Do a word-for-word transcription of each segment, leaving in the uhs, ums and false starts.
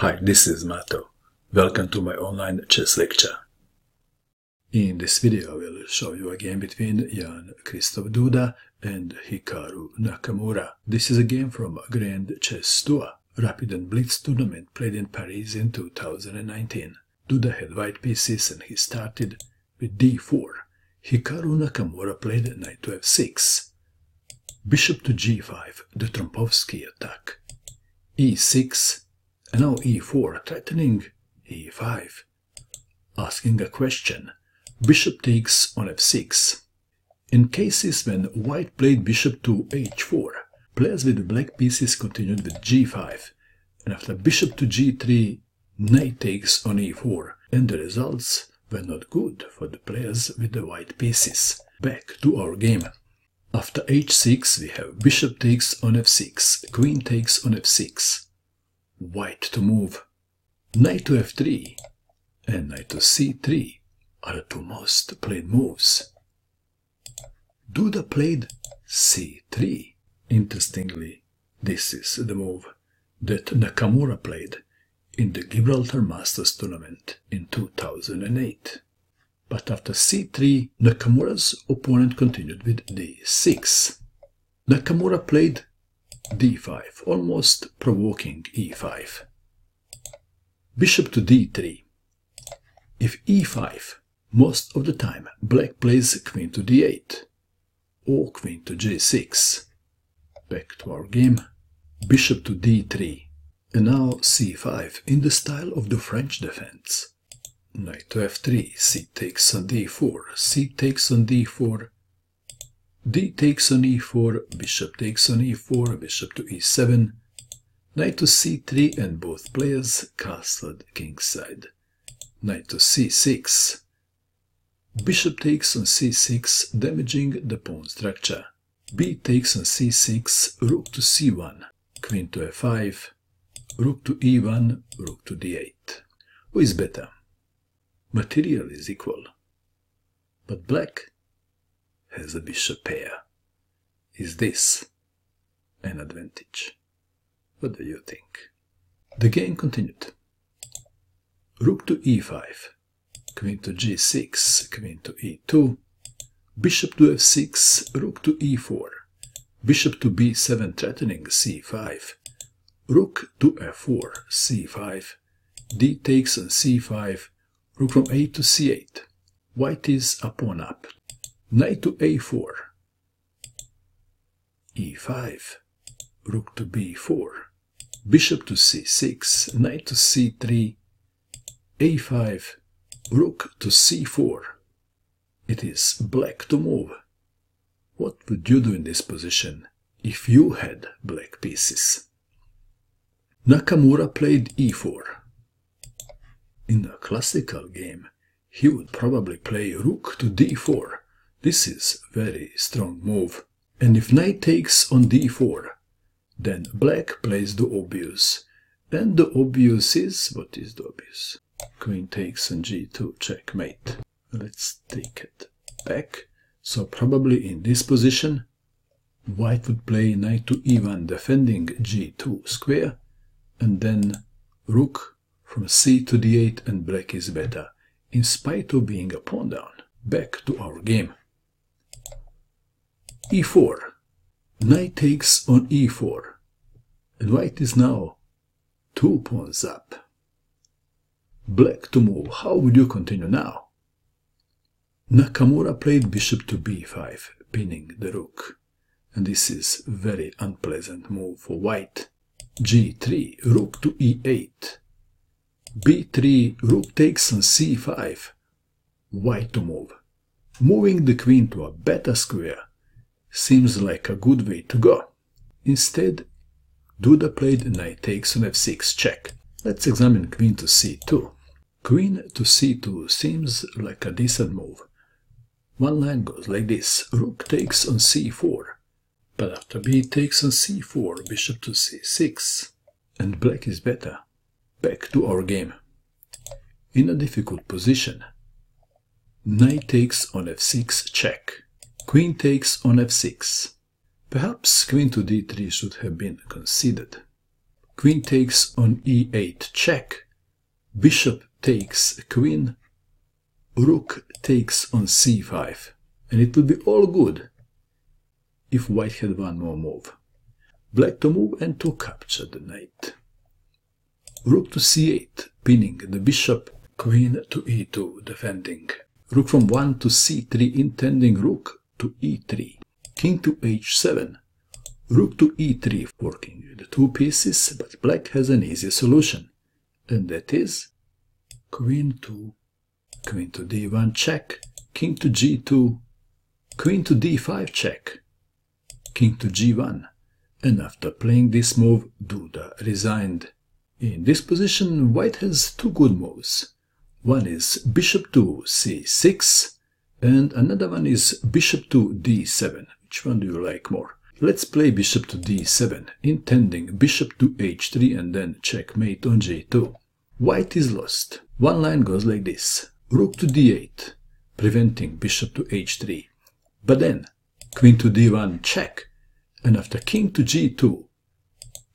Hi, this is Mato. Welcome to my online chess lecture. In this video, I will show you a game between Jan-Krzysztof Duda and Hikaru Nakamura. This is a game from Grand Chess Tour, Rapid and Blitz tournament played in Paris in two thousand nineteen. Duda had white pieces and he started with d four. Hikaru Nakamura played knight to f six. Bishop to g five, the Trompowsky attack. e six, and now e four, threatening e five. Asking a question. Bishop takes on f six. In cases when white played bishop to h four, players with black pieces continued with g five, and after bishop to g three, knight takes on e four, and the results were not good for the players with the white pieces. Back to our game. After h six we have bishop takes on f six, queen takes on f six, white to move, knight to f three and knight to c three are the two most played moves. Duda played c three. Interestingly, this is the move that Nakamura played in the Gibraltar Masters tournament in two thousand eight. But after c three, Nakamura's opponent continued with d six. Nakamura played d five, almost provoking e five. Bishop to d three. If e five, most of the time black plays queen to d eight or queen to j six. Back to our game. Bishop to d three and now c five in the style of the French defense. Knight to f three, c takes on d four, c takes on d four, d takes on e four, bishop takes on e four, bishop to e seven, knight to c three, and both players castled kingside. Knight to c six, bishop takes on c six, damaging the pawn structure. b takes on c six, rook to c one, queen to f five, rook to e one, rook to d eight. Who is better? Material is equal, but black has a bishop pair. Is this an advantage? What do you think? The game continued. Rook to e five, queen to g six, queen to e two, bishop to f six, rook to e four, bishop to b seven, threatening c five, rook to f four, c five, d takes on c five, rook from a to c eight. White is a pawn up. Knight to a four. e five. Rook to b four. Bishop to c six. Knight to c three. a five. Rook to c four. It is black to move. What would you do in this position if you had black pieces? Nakamura played e four. In a classical game, he would probably play rook to d four. This is a very strong move. And if knight takes on d four, then black plays the obvious. And the obvious is... what is the obvious? Queen takes on g two, checkmate. Let's take it back. So probably in this position, white would play knight to e one, defending g two square, and then rook from c to d eight, and black is better, in spite of being a pawn down. Back to our game. e four. Knight takes on e four. And white is now two pawns up. Black to move. How would you continue now? Nakamura played bishop to b five, pinning the rook. And this is a very unpleasant move for white. g three, rook to e eight. b three, rook takes on c five, white to move. Moving the queen to a better square seems like a good way to go. Instead, Duda played knight takes on f six, check. Let's examine queen to c two. Queen to c two seems like a decent move. One line goes like this, rook takes on c four, but after b takes on c four, bishop to c six, and black is better. Back to our game. In a difficult position, knight takes on f six, check. Queen takes on f six. Perhaps queen to d three should have been considered. Queen takes on e eight, check. Bishop takes queen. Rook takes on c five. And it would be all good if white had one more move. Black to move and to capture the knight. Rook to c eight, pinning the bishop. Queen to e two, defending. Rook from one to c three, intending rook to e three. King to h seven. Rook to e three, working with two pieces, but black has an easy solution. And that is queen to queen to d one, check. King to g two. Queen to d five, check. King to g one. And after playing this move, Duda resigned. In this position, white has two good moves. One is bishop to c six, and another one is bishop to d seven. Which one do you like more? Let's play bishop to d seven, intending bishop to h three and then checkmate on g two. White is lost. One line goes like this. Rook to d eight, preventing bishop to h three. But then, queen to d one, check. And after king to g two,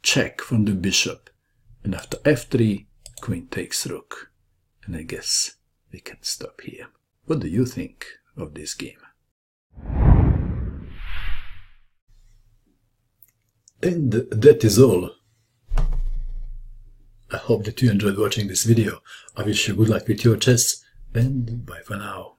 check from the bishop. And after f three, queen takes rook. And I guess we can stop here. What do you think of this game? And that is all. I hope that you enjoyed watching this video. I wish you good luck with your chess, and bye for now.